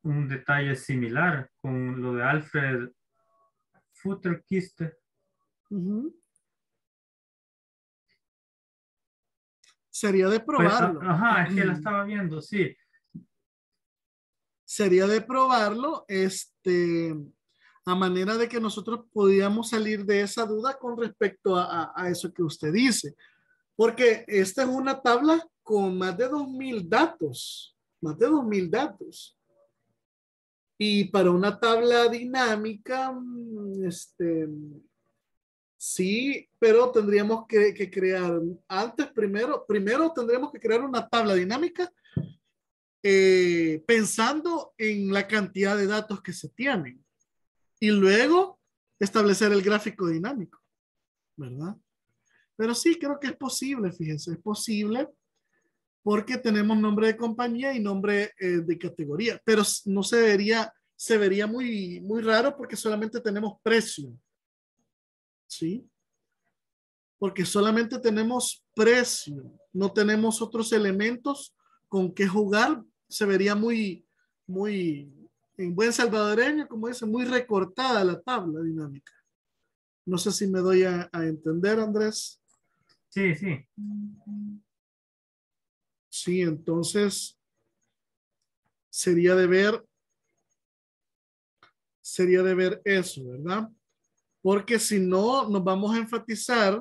un detalle similar con lo de Alfreds Futterkiste. Sería de probarlo. Pues, ajá, es que la estaba viendo, sí. Sería de probarlo, a manera de que nosotros podíamos salir de esa duda con respecto a eso que usted dice. Porque esta es una tabla con más de 2000 datos. Más de 2000 datos. Y para una tabla dinámica, sí, pero tendríamos que crear antes, primero tendríamos que crear una tabla dinámica pensando en la cantidad de datos que se tienen y luego establecer el gráfico dinámico, ¿verdad? Pero sí, creo que es posible, fíjense, es posible porque tenemos nombre de compañía y nombre de categoría, pero no se vería muy, muy raro porque solamente tenemos precio, ¿sí? Porque solamente tenemos precio, no tenemos otros elementos con qué jugar. Se vería muy, muy, en buen salvadoreño, como dice, muy recortada la tabla dinámica. No sé si me doy a entender, Andrés. Sí, sí. Sí, entonces sería de ver eso, ¿verdad? Porque si no, nos vamos a enfatizar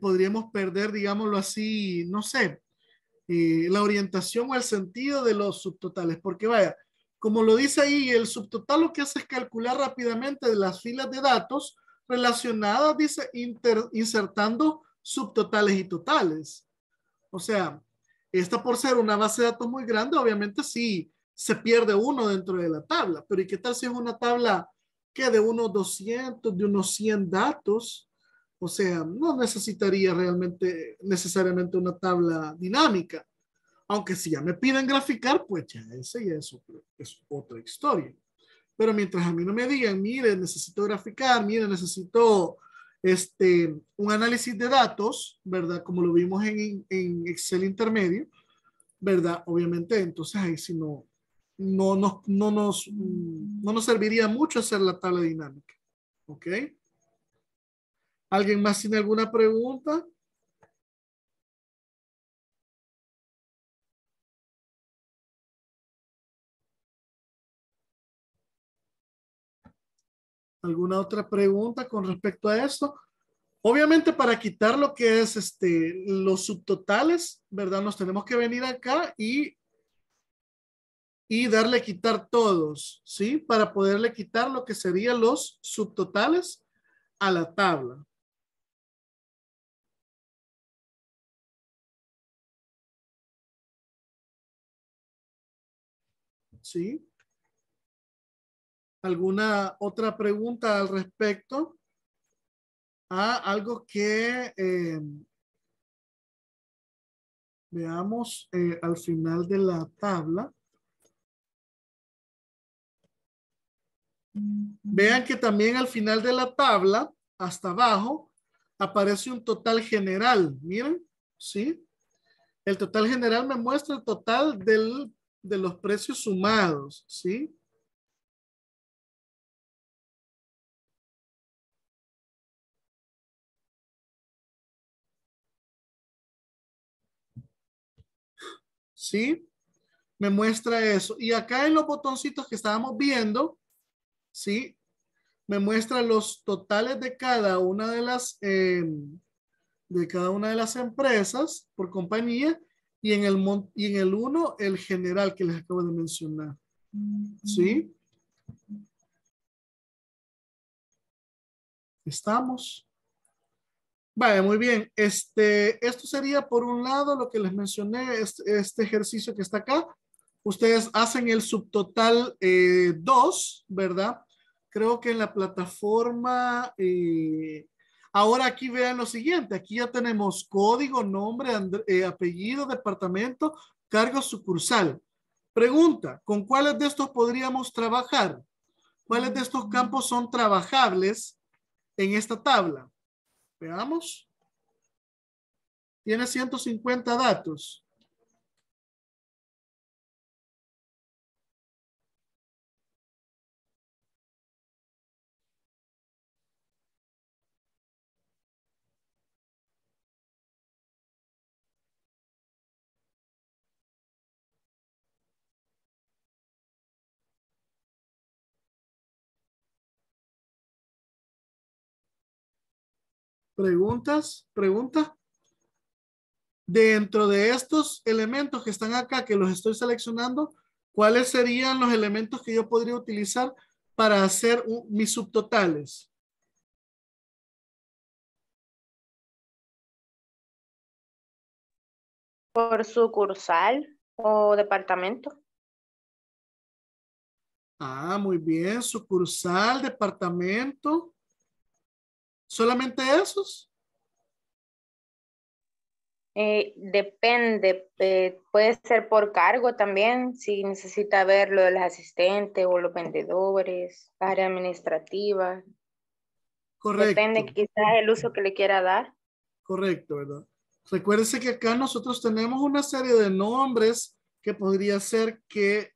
podríamos perder, digámoslo así, no sé, la orientación o el sentido de los subtotales, porque vaya, como lo dice ahí, el subtotal lo que hace es calcular rápidamente las filas de datos relacionadas, dice, insertando subtotales y totales. O sea, esta por ser una base de datos muy grande, obviamente sí se pierde uno dentro de la tabla, pero ¿y qué tal si es una tabla que de unos 200, de unos 100 datos? O sea, no necesitaría necesariamente una tabla dinámica. Aunque si ya me piden graficar, pues ya esa ya es otra historia. Pero mientras a mí no me digan, mire, necesito graficar, mire, necesito un análisis de datos, ¿verdad? Como lo vimos en Excel intermedio, ¿verdad? Obviamente, entonces ahí sí no nos serviría mucho hacer la tabla dinámica. ¿Ok? ¿Alguien más tiene alguna pregunta? ¿Alguna otra pregunta con respecto a esto? Obviamente para quitar lo que es los subtotales, ¿verdad? Nos tenemos que venir acá y darle quitar todos, ¿sí? Para poderle quitar lo que serían los subtotales a la tabla. ¿Sí? ¿Alguna otra pregunta al respecto? Ah, algo que veamos al final de la tabla. Vean que también al final de la tabla, hasta abajo, aparece un total general. Miren, ¿sí? El total general me muestra el total de los precios sumados, ¿sí? ¿Sí? Me muestra eso. Y acá en los botoncitos que estábamos viendo, ¿sí? Me muestra los totales de cada una de las empresas por compañía. Y en el 1, el general que les acabo de mencionar. ¿Sí? Estamos. Vale, muy bien. Esto sería por un lado lo que les mencioné, este ejercicio que está acá. Ustedes hacen el subtotal 2, ¿verdad? Creo que en la plataforma... Ahora aquí vean lo siguiente, aquí ya tenemos código, nombre, apellido, departamento, cargo, sucursal. Pregunta, ¿con cuáles de estos podríamos trabajar? ¿Cuáles de estos campos son trabajables en esta tabla? Veamos. Tiene 150 datos. Preguntas. Dentro de estos elementos que están acá, que los estoy seleccionando, ¿cuáles serían los elementos que yo podría utilizar para hacer mis subtotales? Por sucursal o departamento. Ah, muy bien. Sucursal, departamento. ¿Solamente esos? Depende. Puede ser por cargo también, si necesita ver lo de los asistentes o los vendedores, área administrativa. Correcto. Depende quizás el uso que le quiera dar. Correcto, ¿verdad? Recuérdense que acá nosotros tenemos una serie de nombres que podría ser que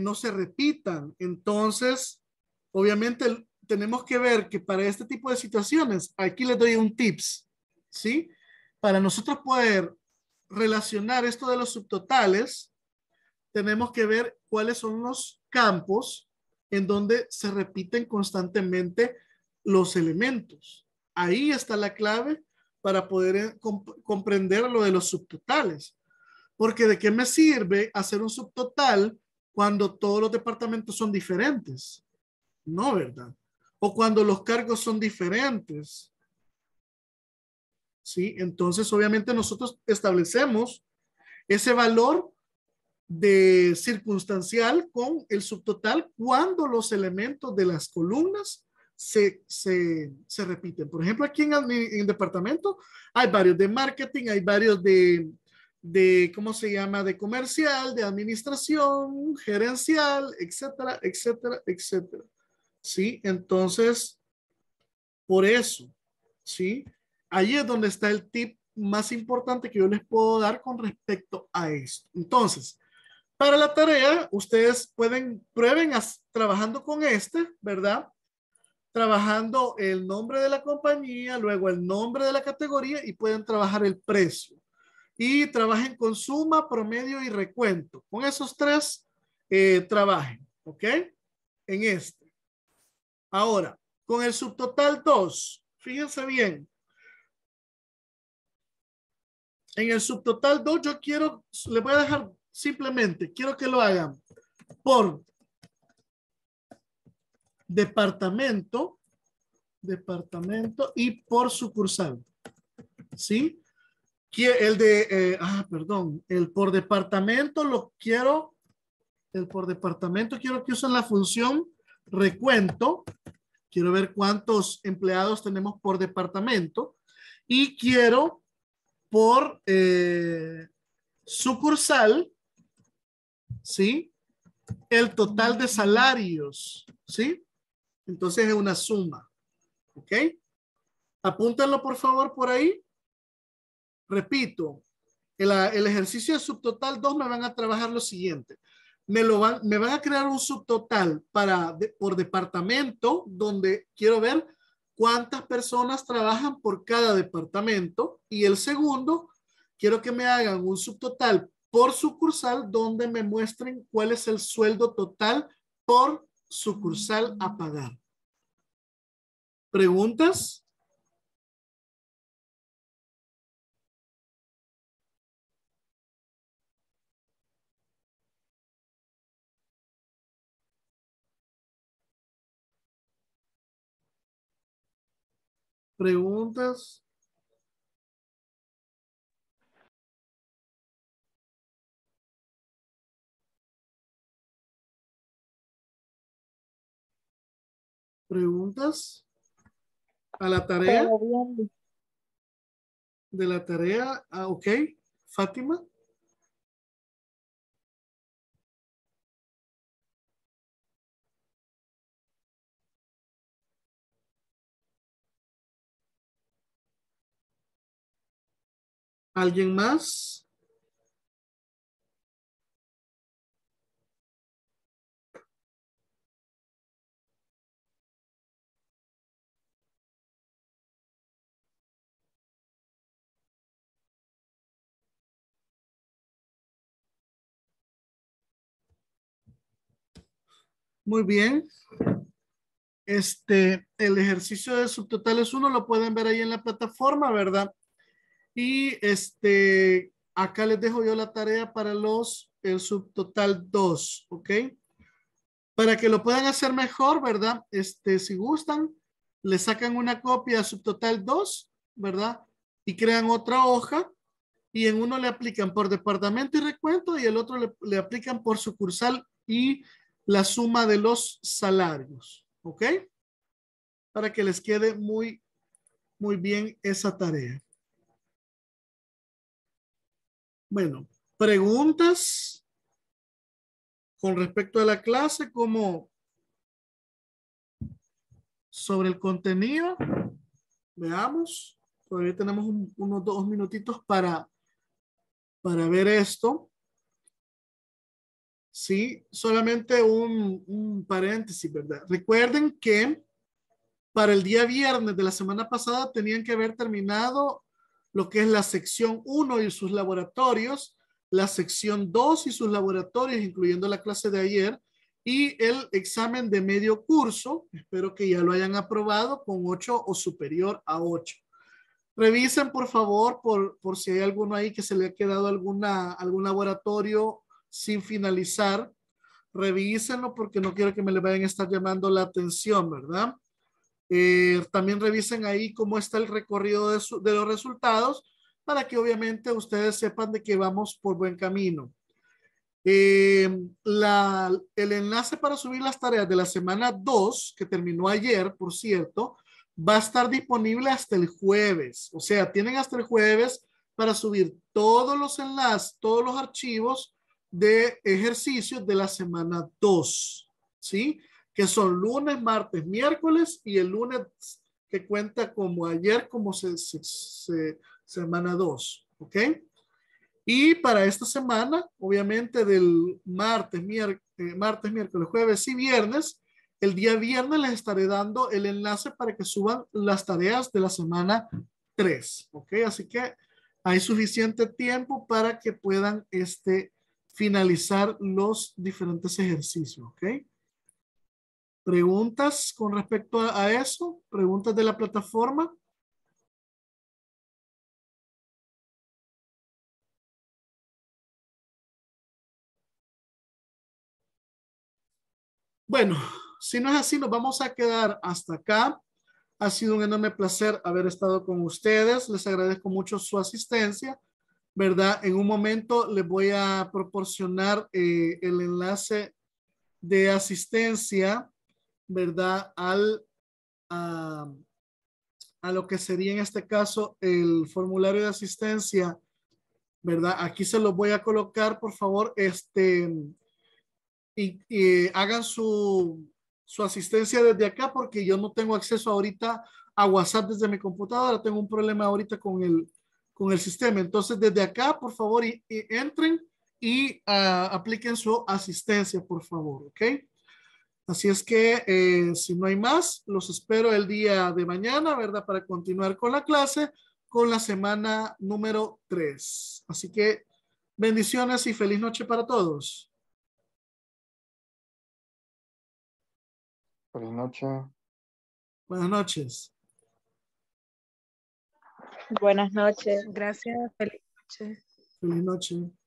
no se repitan. Entonces... Obviamente tenemos que ver que para este tipo de situaciones, aquí les doy un tips, ¿sí? Para nosotros poder relacionar esto de los subtotales, tenemos que ver cuáles son los campos en donde se repiten constantemente los elementos. Ahí está la clave para poder comprender lo de los subtotales. Porque ¿de qué me sirve hacer un subtotal cuando todos los departamentos son diferentes? No, ¿verdad? O cuando los cargos son diferentes. ¿Sí? Entonces, obviamente, nosotros establecemos ese valor de circunstancial con el subtotal cuando los elementos de las columnas se repiten. Por ejemplo, aquí en el departamento hay varios de marketing, hay varios de ¿cómo se llama? De comercial, de administración, gerencial, etcétera, etcétera, etcétera. ¿Sí? Entonces, por eso, ¿sí? Ahí es donde está el tip más importante que yo les puedo dar con respecto a esto. Entonces, para la tarea, ustedes prueben trabajando con ¿verdad? Trabajando el nombre de la compañía, luego el nombre de la categoría y pueden trabajar el precio. Y trabajen con suma, promedio y recuento. Con esos tres, trabajen, ¿ok? En este. Ahora, con el subtotal 2, fíjense bien. En el subtotal 2 yo quiero, le voy a dejar simplemente, quiero que lo hagan por departamento y por sucursal. ¿Sí? El de, perdón, el por departamento lo quiero, el por departamento quiero que usen la función recuento. Quiero ver cuántos empleados tenemos por departamento y quiero por sucursal, ¿sí? El total de salarios, ¿sí? Entonces es una suma, ¿ok? Apúntenlo por favor por ahí. Repito, el ejercicio de subtotal 2 me van a trabajar lo siguiente. Me van a crear un subtotal por departamento donde quiero ver cuántas personas trabajan por cada departamento. Y el segundo, quiero que me hagan un subtotal por sucursal donde me muestren cuál es el sueldo total por sucursal a pagar. ¿Preguntas? ¿Preguntas? ¿Preguntas? ¿A la tarea? De la tarea, ok. Fátima. ¿Alguien más? Muy bien. El ejercicio de subtotales 1 lo pueden ver ahí en la plataforma, ¿verdad? Y acá les dejo yo la tarea para el subtotal 2, ¿ok? Para que lo puedan hacer mejor, ¿verdad? Si gustan, le sacan una copia a subtotal 2, ¿verdad? Y crean otra hoja y en uno le aplican por departamento y recuento y el otro le aplican por sucursal y la suma de los salarios, ¿ok? Para que les quede muy, muy bien esa tarea. Bueno, preguntas con respecto a la clase, como sobre el contenido. Veamos, todavía tenemos unos 2 minutitos para ver esto. Sí, solamente un paréntesis, ¿verdad? Recuerden que para el día viernes de la semana pasada tenían que haber terminado lo que es la sección 1 y sus laboratorios, la sección 2 y sus laboratorios, incluyendo la clase de ayer, y el examen de medio curso. Espero que ya lo hayan aprobado con 8 o superior a 8. Revisen, por favor, por si hay alguno ahí que se le ha quedado algún laboratorio sin finalizar. Revísenlo porque no quiero que me le vayan a estar llamando la atención, ¿verdad? También revisen ahí cómo está el recorrido de los resultados para que obviamente ustedes sepan de que vamos por buen camino. El enlace para subir las tareas de la semana 2, que terminó ayer, por cierto, va a estar disponible hasta el jueves. O sea, tienen hasta el jueves para subir todos los enlaces, todos los archivos de ejercicios de la semana 2, ¿sí? Que son lunes, martes, miércoles y el lunes que cuenta como ayer, como semana 2, ¿ok? Y para esta semana, obviamente del martes, miércoles, jueves y viernes, el día viernes les estaré dando el enlace para que suban las tareas de la semana 3, ¿ok? Así que hay suficiente tiempo para que puedan finalizar los diferentes ejercicios, ¿ok? ¿Preguntas con respecto a eso? ¿Preguntas de la plataforma? Bueno, si no es así, nos vamos a quedar hasta acá. Ha sido un enorme placer haber estado con ustedes. Les agradezco mucho su asistencia, ¿verdad? En un momento les voy a proporcionar el enlace de asistencia, ¿verdad? A lo que sería en este caso el formulario de asistencia, ¿verdad? Aquí se los voy a colocar, por favor, y hagan su asistencia desde acá, porque yo no tengo acceso ahorita a WhatsApp desde mi computadora. Tengo un problema ahorita con el sistema. Entonces, desde acá, por favor, y entren y apliquen su asistencia, por favor, ¿ok? Así es que, si no hay más, los espero el día de mañana, ¿verdad? Para continuar con la clase, con la semana número 3. Así que, bendiciones y feliz noche para todos. Buenas noches. Buenas noches. Buenas noches. Gracias. Feliz noche. Feliz noche.